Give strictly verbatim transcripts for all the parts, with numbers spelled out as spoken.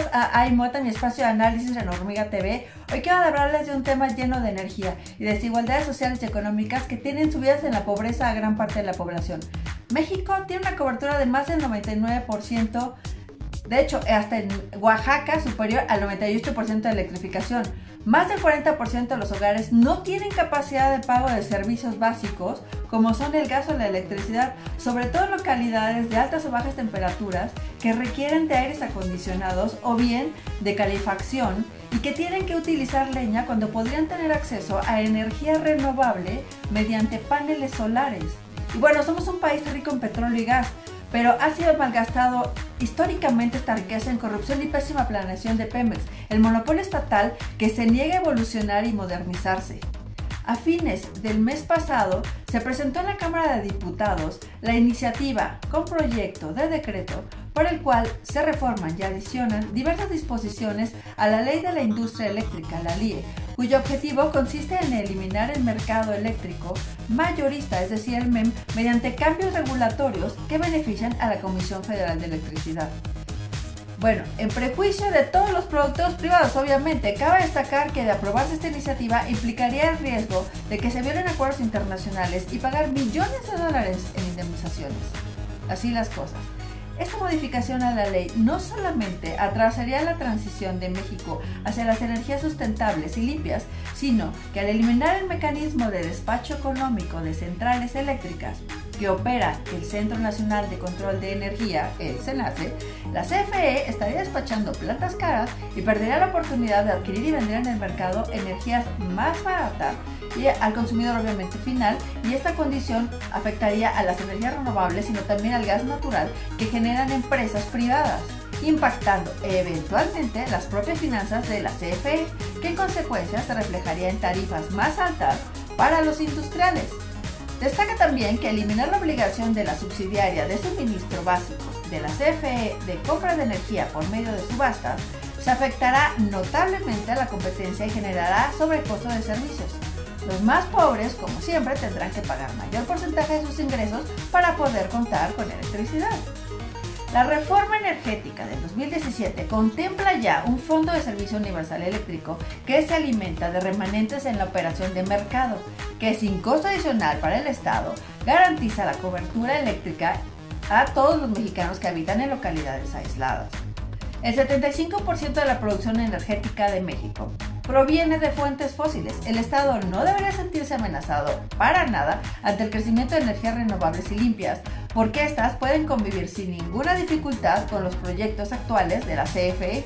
Bienvenidos a IMOTTA, mi espacio de análisis en Hormiga T V. Hoy quiero hablarles de un tema lleno de energía y desigualdades sociales y económicas que tienen subidas en la pobreza a gran parte de la población. México tiene una cobertura de más del noventa y nueve por ciento, de hecho hasta en Oaxaca superior al noventa y ocho por ciento de electrificación. Más del cuarenta por ciento de los hogares no tienen capacidad de pago de servicios básicos como son el gas o la electricidad, sobre todo en localidades de altas o bajas temperaturas que requieren de aires acondicionados o bien de calefacción y que tienen que utilizar leña cuando podrían tener acceso a energía renovable mediante paneles solares. Y bueno, somos un país rico en petróleo y gas, pero ha sido malgastado históricamente esta riqueza en corrupción y pésima planeación de Pemex, el monopolio estatal que se niega a evolucionar y modernizarse. A fines del mes pasado, se presentó en la Cámara de Diputados la iniciativa con proyecto de decreto por el cual se reforman y adicionan diversas disposiciones a la Ley de la Industria Eléctrica, la L I E, cuyo objetivo consiste en eliminar el mercado eléctrico mayorista, es decir, el M E M, mediante cambios regulatorios que benefician a la Comisión Federal de Electricidad. Bueno, en prejuicio de todos los productores privados, obviamente, cabe destacar que de aprobarse esta iniciativa implicaría el riesgo de que se violen acuerdos internacionales y pagar millones de dólares en indemnizaciones. Así las cosas. Esta modificación a la ley no solamente atrasaría la transición de México hacia las energías sustentables y limpias, sino que al eliminar el mecanismo de despacho económico de centrales eléctricas, que opera el Centro Nacional de Control de Energía, el CENACE, la C F E estaría despachando plantas caras y perdería la oportunidad de adquirir y vender en el mercado energías más baratas y al consumidor obviamente final, y esta condición afectaría a las energías renovables, sino también al gas natural que generan empresas privadas, impactando eventualmente las propias finanzas de la C F E, que en consecuencia se reflejaría en tarifas más altas para los industriales. Destaca también que eliminar la obligación de la subsidiaria de suministro básico de la C F E de compra de energía por medio de subastas se afectará notablemente a la competencia y generará sobrecosto de servicios. Los más pobres, como siempre, tendrán que pagar mayor porcentaje de sus ingresos para poder contar con electricidad. La Reforma Energética del dos mil diecisiete contempla ya un Fondo de Servicio Universal Eléctrico que se alimenta de remanentes en la operación de mercado, que sin costo adicional para el Estado garantiza la cobertura eléctrica a todos los mexicanos que habitan en localidades aisladas. El setenta y cinco por ciento de la producción energética de México proviene de fuentes fósiles. El Estado no debería sentirse amenazado para nada ante el crecimiento de energías renovables y limpias, porque estas pueden convivir sin ninguna dificultad con los proyectos actuales de la C F E.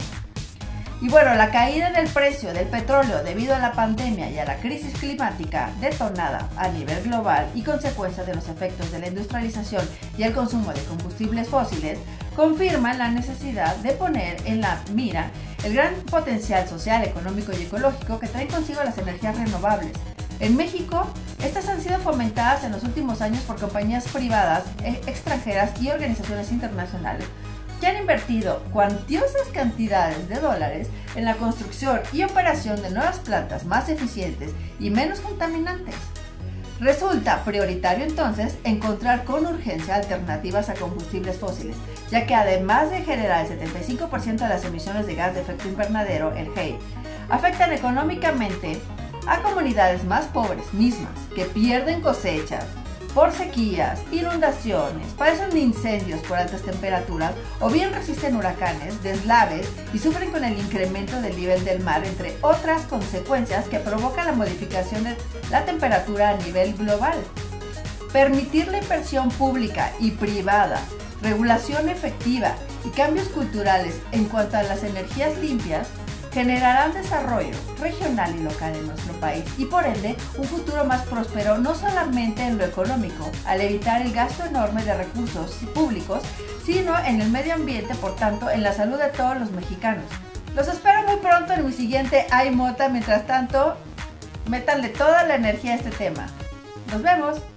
Y bueno, la caída del precio del petróleo debido a la pandemia y a la crisis climática detonada a nivel global y consecuencia de los efectos de la industrialización y el consumo de combustibles fósiles confirman la necesidad de poner en la mira el gran potencial social, económico y ecológico que traen consigo las energías renovables. En México, estas han sido fomentadas en los últimos años por compañías privadas, extranjeras y organizaciones internacionales, que han invertido cuantiosas cantidades de dólares en la construcción y operación de nuevas plantas más eficientes y menos contaminantes. Resulta prioritario entonces encontrar con urgencia alternativas a combustibles fósiles, ya que además de generar el setenta y cinco por ciento de las emisiones de gas de efecto invernadero, el G E I, afectan económicamente a comunidades más pobres mismas, que pierden cosechas por sequías, inundaciones, padecen de incendios por altas temperaturas o bien resisten huracanes, deslaves y sufren con el incremento del nivel del mar, entre otras consecuencias que provoca la modificación de la temperatura a nivel global. Permitir la inversión pública y privada, regulación efectiva y cambios culturales en cuanto a las energías limpias generarán desarrollo regional y local en nuestro país y por ende un futuro más próspero no solamente en lo económico, al evitar el gasto enorme de recursos públicos, sino en el medio ambiente, por tanto en la salud de todos los mexicanos. Los espero muy pronto en mi siguiente IMOTTA, mientras tanto, métanle toda la energía a este tema. ¡Nos vemos!